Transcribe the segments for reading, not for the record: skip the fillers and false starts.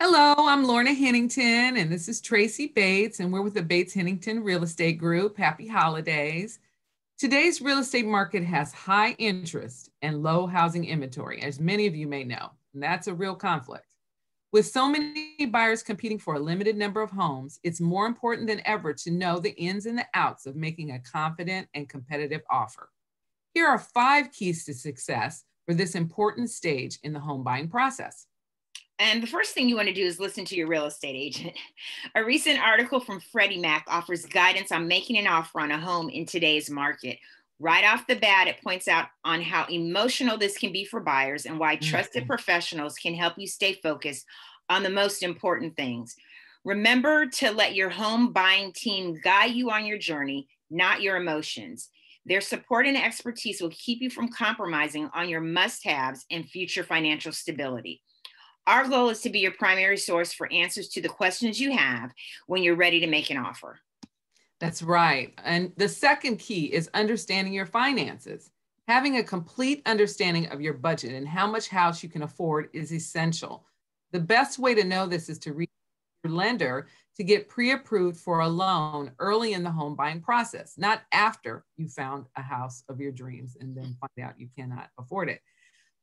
Hello, I'm Lorna Hennington, and this is Traci Bates, and we're with the Bates-Hennington Real Estate Group. Happy holidays. Today's real estate market has high interest and low housing inventory, as many of you may know, and that's a real conflict. With so many buyers competing for a limited number of homes, it's more important than ever to know the ins and the outs of making a confident and competitive offer. Here are 5 keys to success for this important stage in the home buying process. And the first thing you want to do is listen to your real estate agent. A recent article from Freddie Mac offers guidance on making an offer on a home in today's market. Right off the bat, it points out on how emotional this can be for buyers and why trusted professionals can help you stay focused on the most important things. Remember to let your home buying team guide you on your journey, not your emotions. Their support and expertise will keep you from compromising on your must-haves and future financial stability. Our goal is to be your primary source for answers to the questions you have when you're ready to make an offer. That's right. And the second key is understanding your finances. Having a complete understanding of your budget and how much house you can afford is essential. The best way to know this is to reach your lender to get pre-approved for a loan early in the home buying process, not after you found a house of your dreams and then find out you cannot afford it.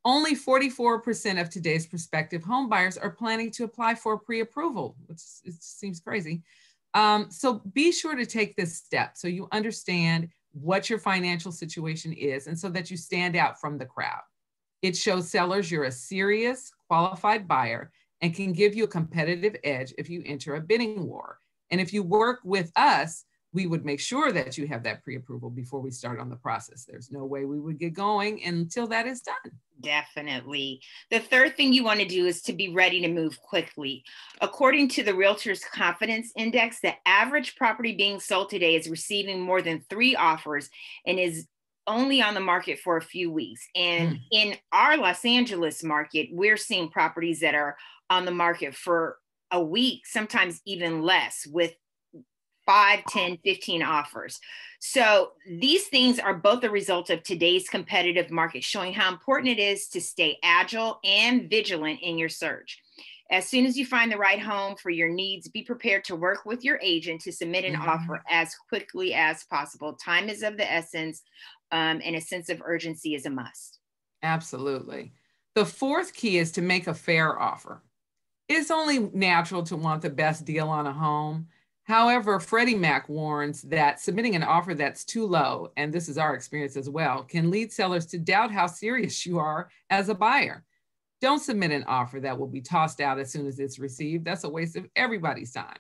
Only 44% of today's prospective home buyers are planning to apply for pre-approval, which seems crazy. So be sure to take this step so you understand what your financial situation is and so that you stand out from the crowd. It shows sellers you're a serious, qualified buyer and can give you a competitive edge if you enter a bidding war. And if you work with us, we would make sure that you have that pre-approval before we start on the process. There's no way we would get going until that is done. Definitely. The third thing you want to do is to be ready to move quickly. According to the Realtors Confidence Index, the average property being sold today is receiving more than 3 offers and is only on the market for a few weeks. And in our Los Angeles market, we're seeing properties that are on the market for a week, sometimes even less, with 5, 10, 15 offers. So these things are both a result of today's competitive market, showing how important it is to stay agile and vigilant in your search. As soon as you find the right home for your needs, be prepared to work with your agent to submit an offer as quickly as possible. Time is of the essence, and a sense of urgency is a must. Absolutely. The fourth key is to make a fair offer. It's only natural to want the best deal on a home. However, Freddie Mac warns that submitting an offer that's too low, and this is our experience as well, can lead sellers to doubt how serious you are as a buyer. Don't submit an offer that will be tossed out as soon as it's received. That's a waste of everybody's time.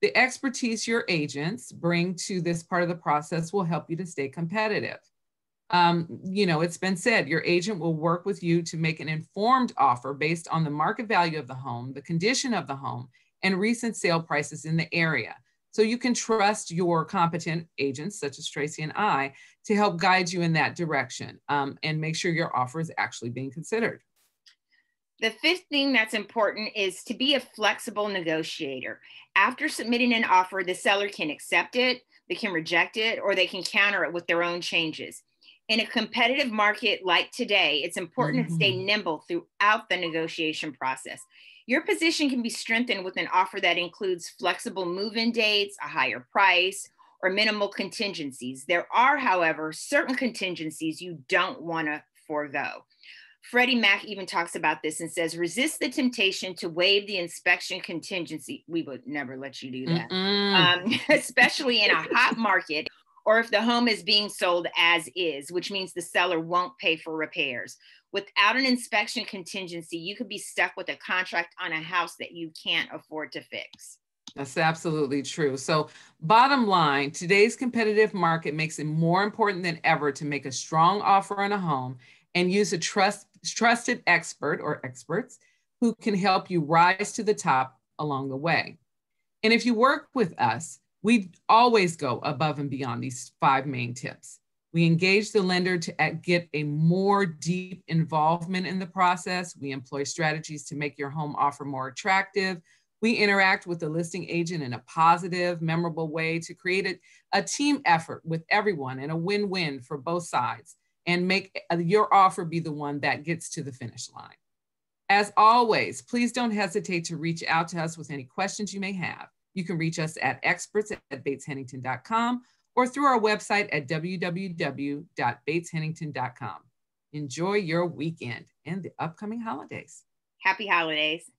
The expertise your agents bring to this part of the process will help you to stay competitive. You know, it's been said, your agent will work with you to make an informed offer based on the market value of the home, the condition of the home, and recent sale prices in the area. So you can trust your competent agents, such as Traci and I, to help guide you in that direction and make sure your offer is actually being considered. The fifth thing that's important is to be a flexible negotiator. After submitting an offer, the seller can accept it, they can reject it, or they can counter it with their own changes. In a competitive market like today, it's important to stay nimble throughout the negotiation process. Your position can be strengthened with an offer that includes flexible move-in dates, a higher price, or minimal contingencies. There are, however, certain contingencies you don't want to forego. Freddie Mac even talks about this and says, resist the temptation to waive the inspection contingency. We would never let you do that, especially in a hot market or if the home is being sold as is, which means the seller won't pay for repairs. Without an inspection contingency, you could be stuck with a contract on a house that you can't afford to fix. That's absolutely true. So bottom line, today's competitive market makes it more important than ever to make a strong offer on a home and use a trusted expert or experts who can help you rise to the top along the way. And if you work with us, we always go above and beyond these 5 main tips. We engage the lender to get a more deep involvement in the process. We employ strategies to make your home offer more attractive. We interact with the listing agent in a positive, memorable way to create a team effort with everyone and a win-win for both sides, and make your offer be the one that gets to the finish line. As always, please don't hesitate to reach out to us with any questions you may have. You can reach us at experts@bateshennington.com or through our website at www.bateshennington.com. Enjoy your weekend and the upcoming holidays. Happy holidays.